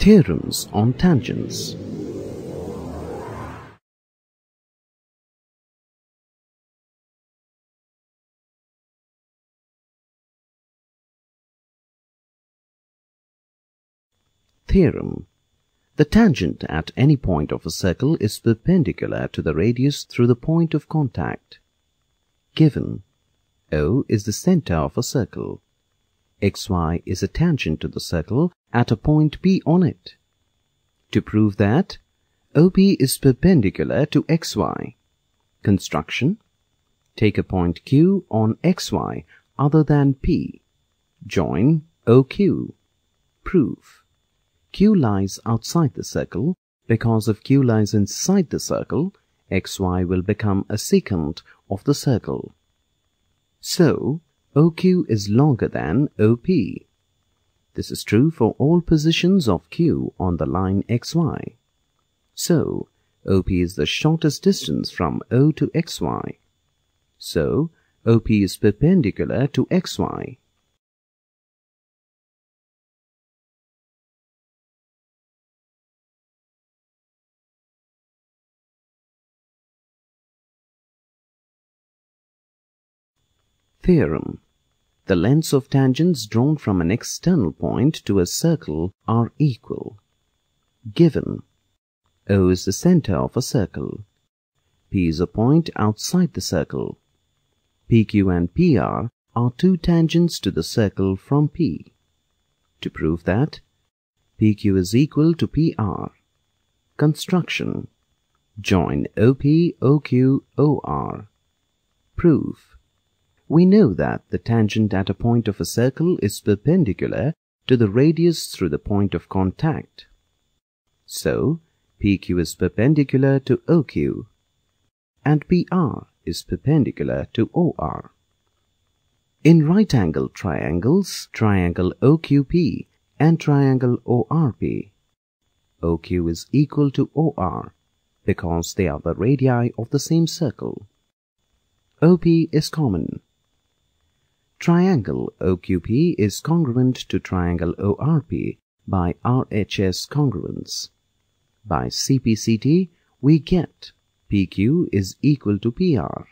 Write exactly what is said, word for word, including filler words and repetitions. theorems on tangents. Theorem. The tangent at any point of a circle is perpendicular to the radius through the point of contact. Given O is the center of a circle. X Y is a tangent to the circle at a point P on it. To prove that, O P is perpendicular to X Y. Construction. Take a point Q on X Y other than P. Join O Q. Proof. Q lies outside the circle. Because if Q lies inside the circle, X Y will become a secant of the circle. So, O Q is longer than O P. This is true for all positions of Q on the line X Y. So, O P is the shortest distance from O to X Y. So, O P is perpendicular to X Y. Theorem. The lengths of tangents drawn from an external point to a circle are equal. Given O is the center of a circle. P is a point outside the circle. P Q and P R are two tangents to the circle from P. To prove that, P Q is equal to P R. Construction. Join O P, O Q, O R. Proof. We know that the tangent at a point of a circle is perpendicular to the radius through the point of contact. So, P Q is perpendicular to O Q and P R is perpendicular to O R. In right-angle triangles, triangle O Q P and triangle O R P, O Q is equal to O R because they are the radii of the same circle. O P is common. Triangle O Q P is congruent to triangle O R P by R H S congruence. By C P C T, we get P Q is equal to P R.